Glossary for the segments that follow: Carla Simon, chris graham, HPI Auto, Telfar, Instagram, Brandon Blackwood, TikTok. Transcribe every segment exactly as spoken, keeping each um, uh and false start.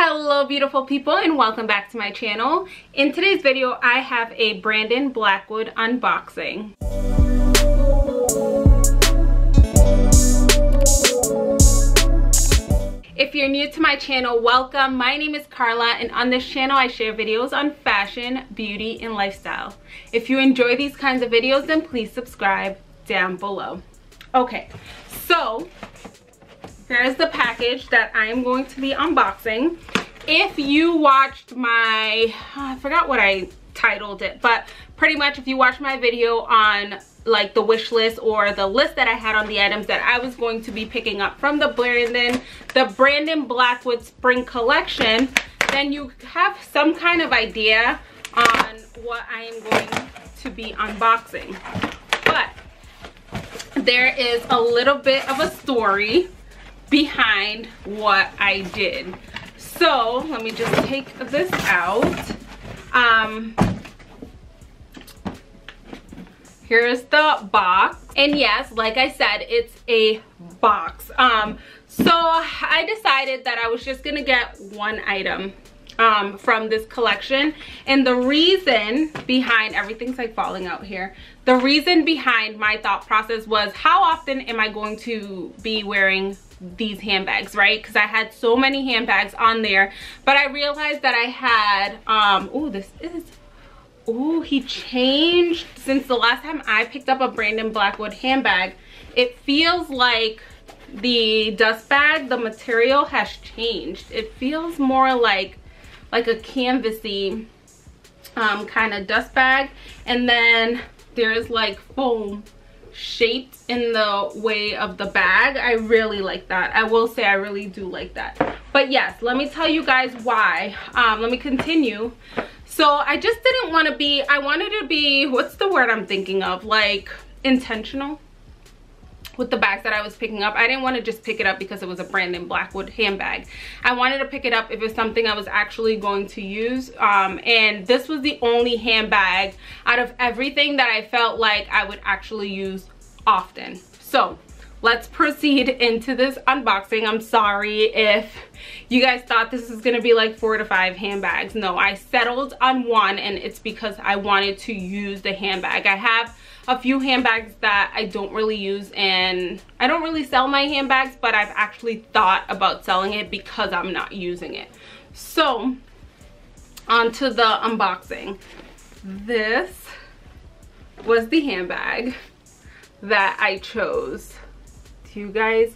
Hello beautiful people and welcome back to my channel. In today's video I have a Brandon Blackwood unboxing. If you're new to my channel, welcome. My name is Carla and on this channel I share videos on fashion, beauty, and lifestyle. If you enjoy these kinds of videos then please subscribe down below. Okay, so here's the package that I'm going to be unboxing. If you watched my, oh, I forgot what I titled it, but pretty much if you watched my video on like the wish list or the list that I had on the items that I was going to be picking up from the Brandon, the Brandon Blackwood Spring Collection, then you have some kind of idea on what I am going to be unboxing. But there is a little bit of a story behind what I did. So let me just take this out. Um, here is the box, and yes, like I said, it's a box. Um, so I decided that I was just gonna get one item um, from this collection, and the reason behind everything's like falling out here. The reason behind my thought process was, how often am I going to be wearing these handbags, right? Because I had so many handbags on there, but I realized that I had um oh this is oh he changed since the last time I picked up a Brandon Blackwood handbag. It feels like the dust bag, the material has changed. It feels more like like a canvasy um kind of dust bag, and then there's like foam shaped in the way of the bag. I really like that. I will say I really do like that. But yes, let me tell you guys why. Um, let me continue. So I just didn't want to be, I wanted to be, what's the word I'm thinking of? Like intentional with the bags that I was picking up. I didn't want to just pick it up because it was a Brandon Blackwood handbag. I wanted to pick it up if it's something I was actually going to use. Um, and this was the only handbag out of everything that I felt like I would actually use often. So let's proceed into this unboxing. I'm sorry if you guys thought this was gonna be like four to five handbags. No, I settled on one, and it's because I wanted to use the handbag. I have a few handbags that I don't really use, and I don't really sell my handbags, but I've actually thought about selling it because I'm not using it. So on to the unboxing. This was the handbag that I chose. Do you guys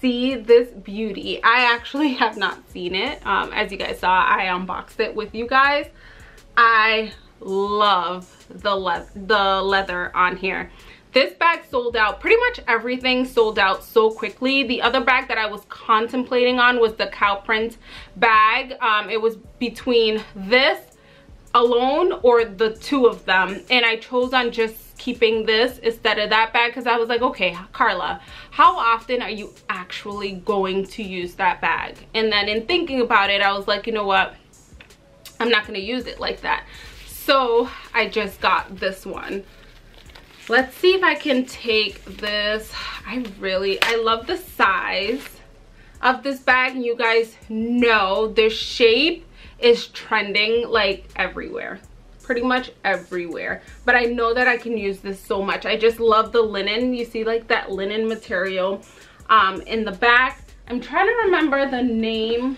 see this beauty? I actually have not seen it. Um, as you guys saw, I unboxed it with you guys. I love the le the leather on here. This bag sold out. Pretty much everything sold out so quickly. The other bag that I was contemplating on was the cow print bag. Um, it was between this alone or the two of them, and I chose on just keeping this instead of that bag because I was like, okay Carla, how often are you actually going to use that bag? And then in thinking about it, I was like, you know what, I'm not going to use it like that. So I just got this one. Let's see if I can take this. I really, I love the size of this bag. And you guys know the shape is trending like everywhere, pretty much everywhere. But I know that I can use this so much. I just love the linen. You see like that linen material um, in the back. I'm trying to remember the name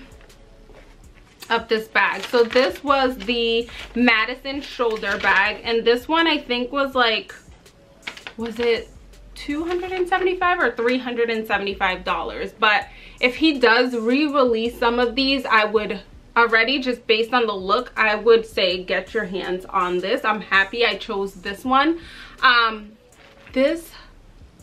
of this bag. So this was the Madison shoulder bag, and this one I think was like, was it two hundred seventy-five dollars or three hundred seventy-five dollars? But if he does re-release some of these, I would already, just based on the look, I would say get your hands on this. I'm happy I chose this one. Um, this,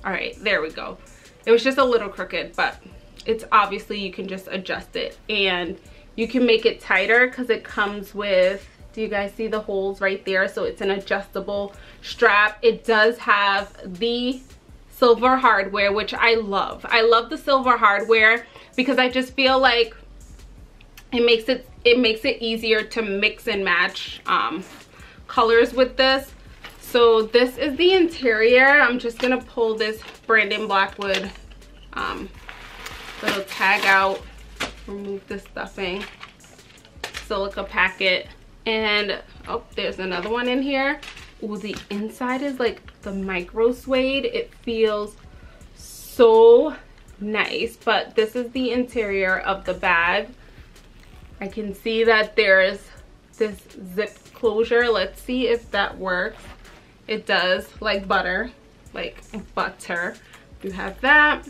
all right, there we go. It was just a little crooked, but it's obviously you can just adjust it, and you can make it tighter because it comes with, do you guys see the holes right there? So it's an adjustable strap. It does have the silver hardware, which I love. I love the silver hardware because I just feel like it makes it, it makes it easier to mix and match um, colors with this. So this is the interior. I'm just going to pull this Brandon Blackwood um, little tag out. remove the stuffing, silica packet, and oh, there's another one in here. Ooh, the inside is like the micro suede. It feels so nice, but this is the interior of the bag. I can see that there's this zip closure. Let's see if that works. It does, like butter, like butter. You have that.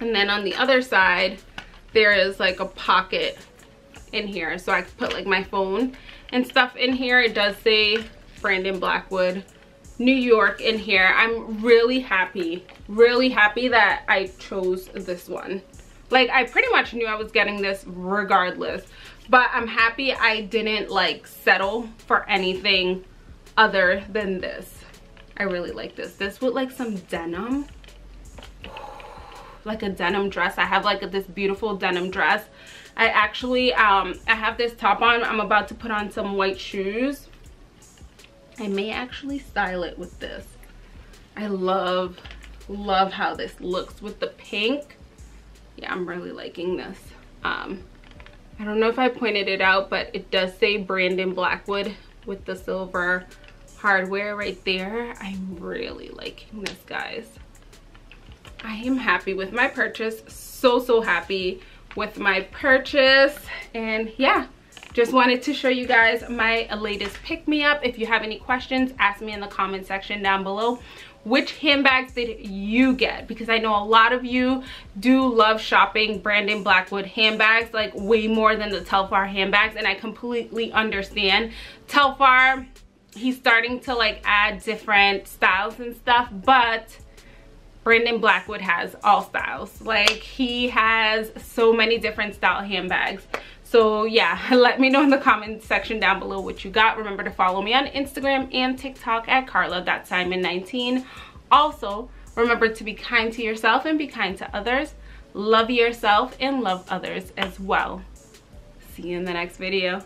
And then on the other side, there is like a pocket in here. So I could put like my phone and stuff in here. It does say Brandon Blackwood, New York in here. I'm really happy, really happy that I chose this one. Like, I pretty much knew I was getting this regardless, but I'm happy I didn't like settle for anything other than this. I really like this. This with like some denim, like a denim dress. I have like a, this beautiful denim dress. I actually, um, I have this top on. I'm about to put on some white shoes. I may actually style it with this. I love, love how this looks with the pink. Yeah, I'm really liking this. Um, I don't know if I pointed it out, but it does say Brandon Blackwood with the silver hardware right there. I'm really liking this, guys. I am happy with my purchase. So, so happy with my purchase. And yeah, just wanted to show you guys my latest pick-me-up. If you have any questions, ask me in the comment section down below. Which handbags did you get? Because I know a lot of you do love shopping Brandon Blackwood handbags, like way more than the Telfar handbags, and I completely understand. Telfar, he's starting to like add different styles and stuff, but Brandon Blackwood has all styles. Like, he has so many different style handbags. So yeah, let me know in the comment section down below what you got. Remember to follow me on Instagram and TikTok at Carla dot Simon nineteen. Also, remember to be kind to yourself and be kind to others. Love yourself and love others as well. See you in the next video.